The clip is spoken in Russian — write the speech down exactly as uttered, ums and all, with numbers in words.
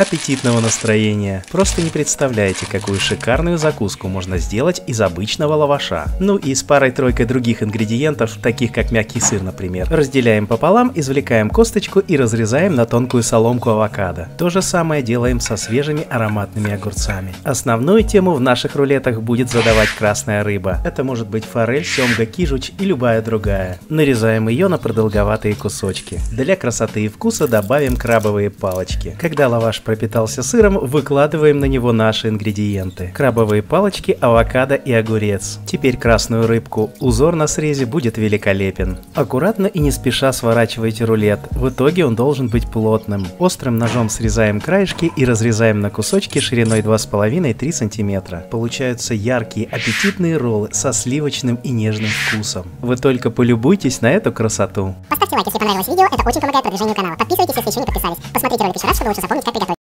аппетитного настроения. Просто не представляете, какую шикарную закуску можно сделать из обычного лаваша. Ну и с парой-тройкой других ингредиентов, таких как мягкий сыр, например. Разделяем пополам, извлекаем косточку и разрезаем на тонкую соломку авокадо. То же самое делаем со свежими ароматными огурцами. Основную тему в наших рулетах будет задавать красная рыба. Это может быть форель, семга, кижуч и любая другая. Нарезаем ее на продолговатые кусочки. Для красоты и вкуса добавим крабовые палочки. Когда лаваш пропитался сыром, выкладываем на него наши ингредиенты. Крабовые палочки, авокадо и огурец. Теперь красную рыбку. Узор на срезе будет великолепен. Аккуратно и не спеша сворачивайте рулет. В итоге он должен быть плотным. Острым ножом срезаем краешки и разрезаем на кусочки шириной два с половиной — три сантиметра. Получаются яркие, аппетитные роллы со сливочным и нежным вкусом. Вы только полюбуйтесь на эту красоту. Поставьте лайк, если понравилось видео, это очень помогает продвижению канала. Подписывайтесь, если еще не подписались. Посмотрите ролик еще раз, чтобы лучше запомнить, как приготовить.